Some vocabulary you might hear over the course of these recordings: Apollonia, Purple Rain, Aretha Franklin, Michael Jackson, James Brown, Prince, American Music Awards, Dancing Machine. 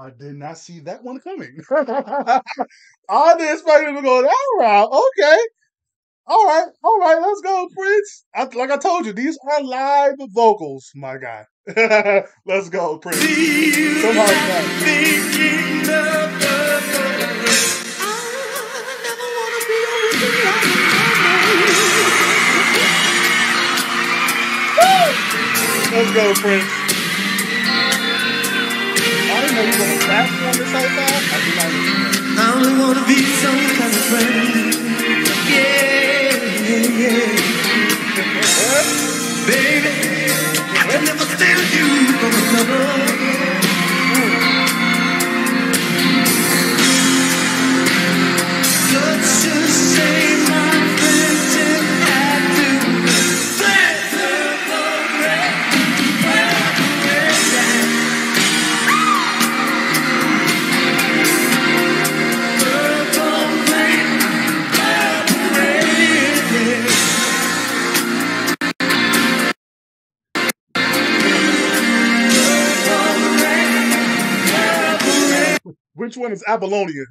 I did not see that one coming. I didn't expect him to go that route. Okay. All right. Let's go, Prince. Like I told you, these are live vocals, my guy. Let's go, Prince. Come on, Prince. Let's go, Prince. I only wanna be some kind of friend. Yeah. Baby, I can never steal you from another. Such a shame, my friend, that I do. Which one is Apollonia?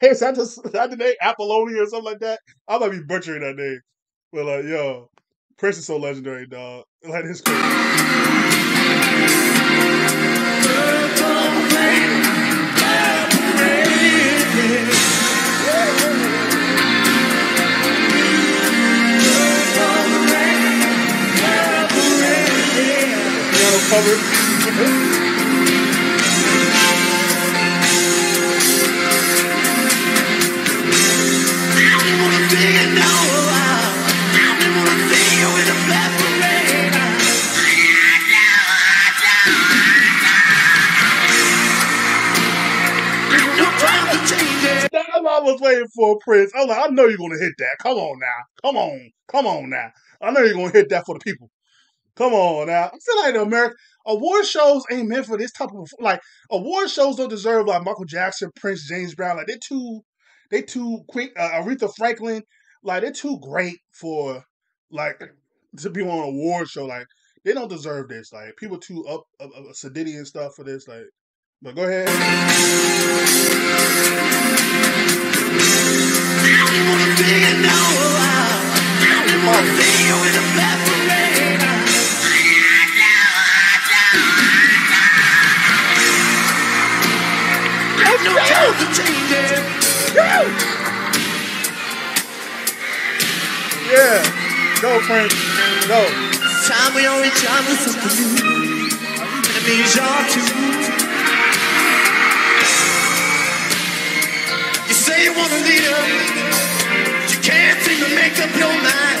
Hey, is that the name? Apollonia or something like that? I might be butchering that name. But like, yo, Prince is so legendary, dog. Like, it's crazy. Piano cover. was waiting for Prince. I was like, I know you're gonna hit that. Come on now. Come on. Come on now. I know you're gonna hit that for the people. Come on now. I'm still like the American award shows ain't meant for this type of like award shows don't deserve like Michael Jackson, Prince, James Brown. Like they too quick. Aretha Franklin. Like they're too great for like to be on an award show. Like they don't deserve this. Like people too up sedity and stuff for this. Like, but go ahead. Yeah, go Prince, go. It's time we all reach out with something new. It means y'all too. You say you want a leader, you can't seem to make up your mind.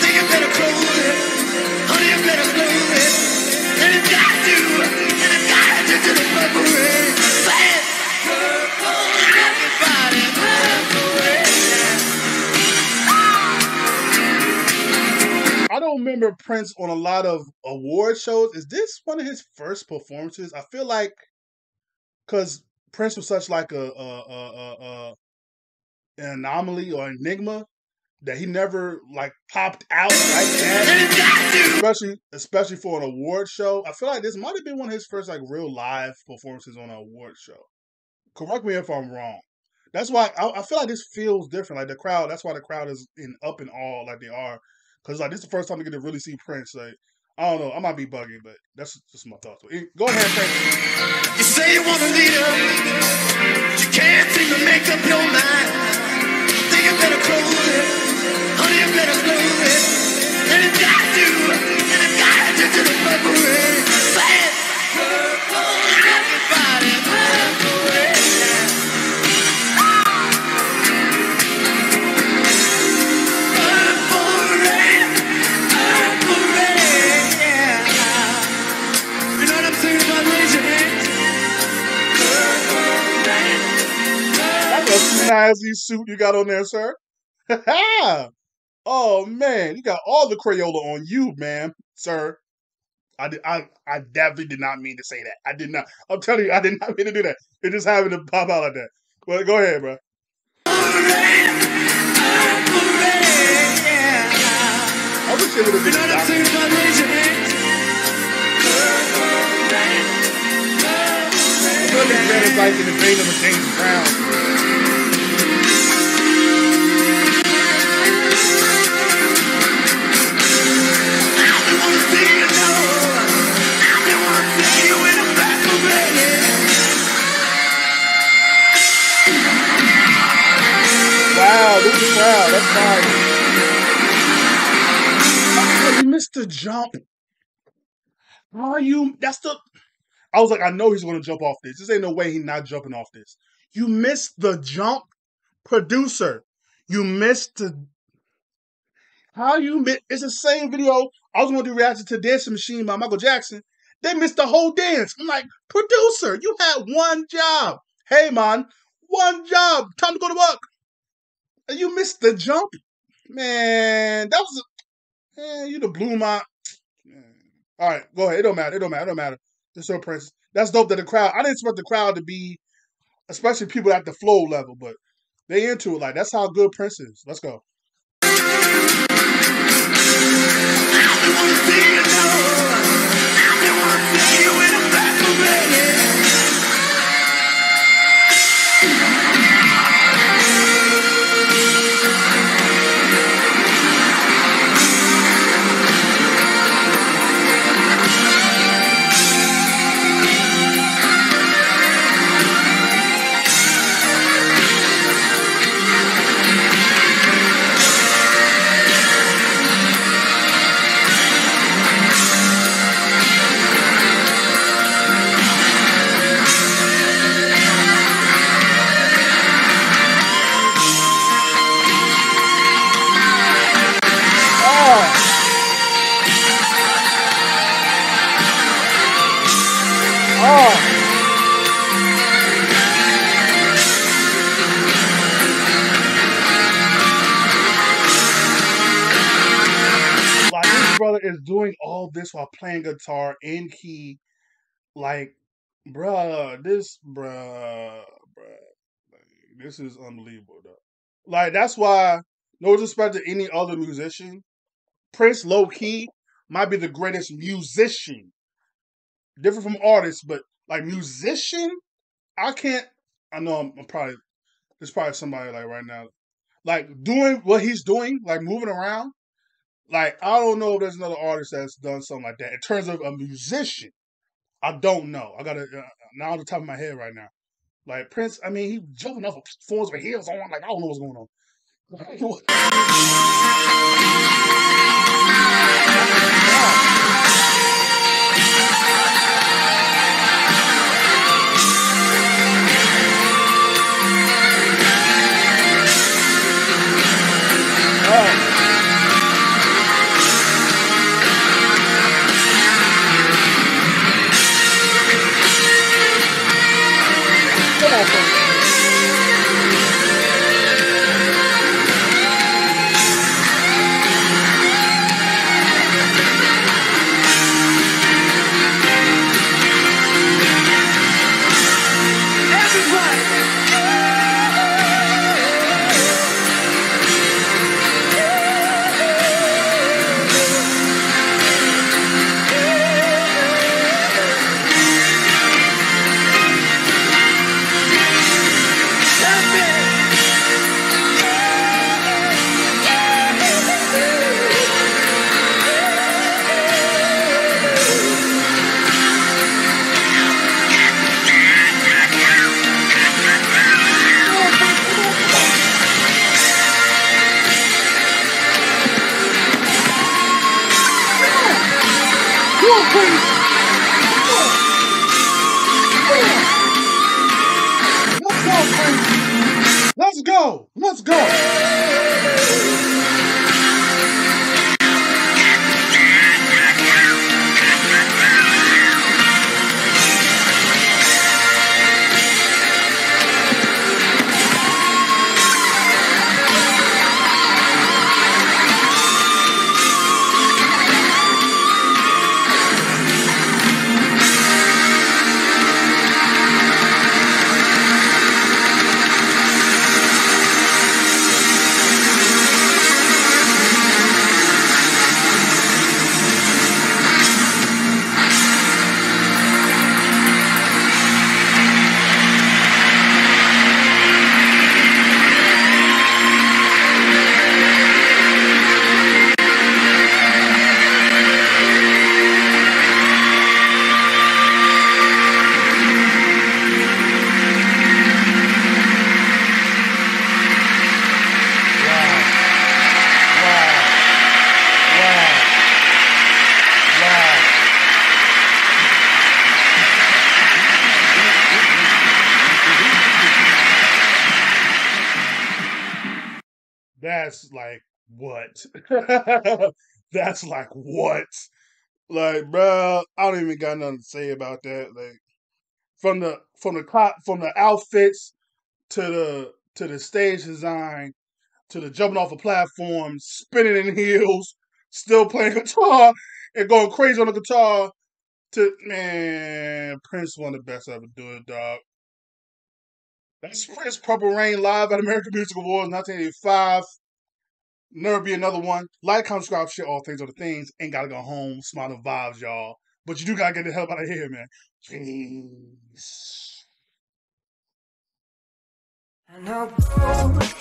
Think you better close it, honey, you better close it. And it's got you to the purple rain. Say it, purple, everybody, purple rain. I don't remember Prince on a lot of award shows. Is this one of his first performances? I feel like, cause Prince was such like an anomaly or enigma that he never like popped out like that. Especially for an award show. I feel like this might have been one of his first like real live performances on an award show. Correct me if I'm wrong. That's why I feel like this feels different. Like the crowd, that's why the crowd is up in awe like they are. Cause like this is the first time they get to really see Prince. Like I don't know. I might be bugging, but that's just my thoughts. Go ahead, Prince. You say you want a leader. You can't seem to make up your mind. Think you better close it. Honey, you better close it. And it's got you. And it's got you to the purple rain. Say it. Purple, everybody, purple rain. Snazzy suit you got on there, sir. Oh man, you got all the Crayola on you, man, sir. I definitely did not mean to say that. I did not. I'm telling you, I did not mean to do that. It just happened to pop out like that. Well, go ahead, bro. I wish it would have been like in the vein of a James Brown. Wow, this is wild. That's wild. Oh, you missed the jump. Are you? That's the. I was like, I know he's going to jump off this. This ain't no way he's not jumping off this. You missed the jump, producer. You missed the. How you miss? It's the same video. I was going to do reaction to Dancing Machine by Michael Jackson. They missed the whole dance. I'm like, producer, you had one job. Hey, man, one job. Time to go to work. You missed the jump, man. That was, you done blew my. All right, go ahead. It don't matter. It don't matter. It don't matter. It's so Prince. That's dope that the crowd. I didn't expect the crowd to be, especially people at the flow level, but they into it. Like that's how good Prince is. Let's go. Oh. is doing all this while playing guitar in key. Like, bruh, this is unbelievable, though. Like, that's why, no disrespect to any other musician, Prince, low-key, might be the greatest musician. Different from artists, but, like, musician, I can't, I know I'm probably, there's probably somebody, like, right now, like, doing what he's doing, like, moving around. Like, I don't know if there's another artist that's done something like that. In terms of a musician, I don't know. I got to, not on the top of my head right now. Like, Prince, I mean, he jumping off of phones with heels on. Like, I don't know what's going on. Like, that's like what? Like, bro, I don't even got nothing to say about that. Like, from the outfits to the stage design to the jumping off a platform, spinning in heels, still playing guitar and going crazy on the guitar. To man, Prince one of the best I ever do it, dog. That's Prince, Purple Rain live at American Music Awards 1985. Never be another one. Like, comment, subscribe, share, all things, other things. Ain't gotta go home. Smile and vibes, y'all. But you do gotta get the hell out of here, man. Jeez. I know.